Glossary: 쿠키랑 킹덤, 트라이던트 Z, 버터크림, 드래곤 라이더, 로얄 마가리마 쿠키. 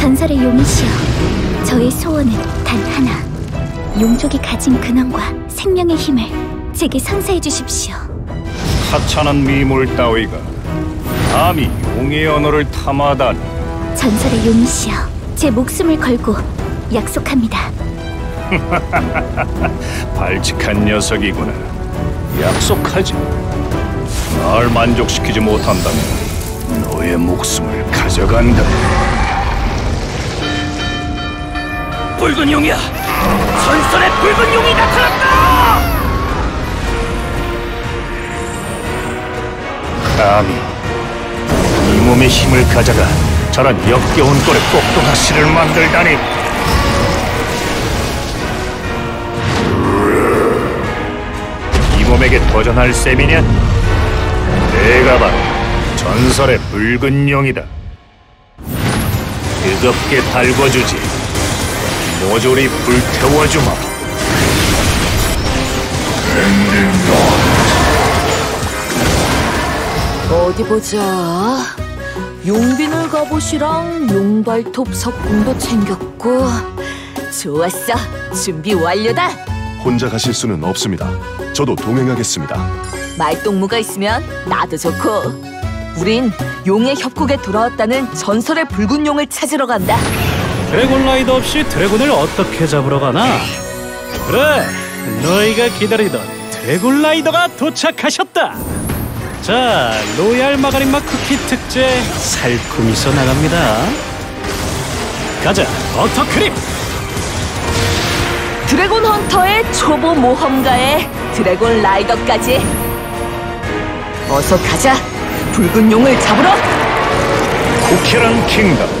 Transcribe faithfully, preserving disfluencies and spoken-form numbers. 전설의 용이시여, 저의 소원은 단 하나. 용족이 가진 근원과 생명의 힘을 제게 선사해 주십시오. 하찮은 미물 따위가 감히 용의 언어를 탐하다니. 전설의 용이시여, 제 목숨을 걸고 약속합니다. 발칙한 녀석이구나. 약속하지. 날 만족시키지 못한다면 너의 목숨을 가져간다. 붉은 용이야! 전설의 붉은 용이 나타났다! 감히 이 몸의 힘을 가져가 저런 역겨운 꼴의 꼭두각시를 만들다니. 이 몸에게 도전할 셈이냐? 내가 바로 전설의 붉은 용이다. 뜨겁게 달궈주지. 모조리 불태워주마. 어디 보자. 용비늘 갑옷이랑 용발톱 석궁도 챙겼고. 좋았어, 준비 완료다. 혼자 가실 수는 없습니다. 저도 동행하겠습니다. 말동무가 있으면 나도 좋고. 우린 용의 협곡에 돌아왔다는 전설의 붉은 용을 찾으러 간다. 드래곤 라이더 없이 드래곤을 어떻게 잡으러 가나? 그래, 너희가 기다리던 드래곤 라이더가 도착하셨다. 자, 로얄 마가리마 쿠키 특제 살코미서 나갑니다. 가자, 버터크림! 드래곤 헌터의 초보 모험가에 드래곤 라이더까지. 어서 가자, 붉은 용을 잡으러! 쿠키랑 킹덤